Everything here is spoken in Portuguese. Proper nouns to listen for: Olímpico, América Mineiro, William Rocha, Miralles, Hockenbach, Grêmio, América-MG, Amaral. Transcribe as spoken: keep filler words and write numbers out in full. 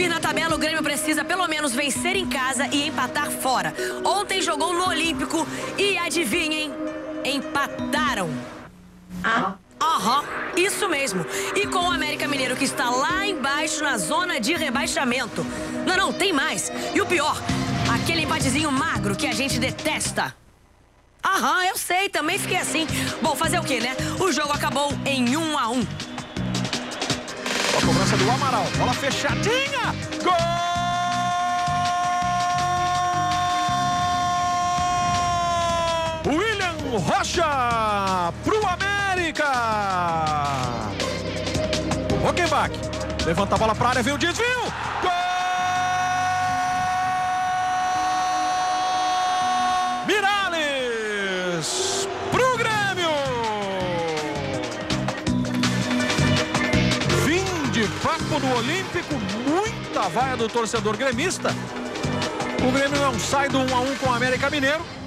subir na tabela, o Grêmio precisa pelo menos vencer em casa e empatar fora. Ontem jogou no Olímpico e adivinhem, empataram. Ah. Aham, isso mesmo. E com o América Mineiro, que está lá embaixo na zona de rebaixamento. Não, não, tem mais. E o pior, aquele empatezinho magro que a gente detesta. Aham, eu sei, também fiquei assim. Bom, fazer o quê, né? O jogo acabou em um a um. A cobrança do Amaral, bola fechadinha, gol! William Rocha pro América. Hockenbach levanta a bola para a área, vem o desvio. Gol! Miralles pro Grêmio. Fim de papo do Olímpico, muita vaia do torcedor gremista. O Grêmio não sai do um a um com o América Mineiro.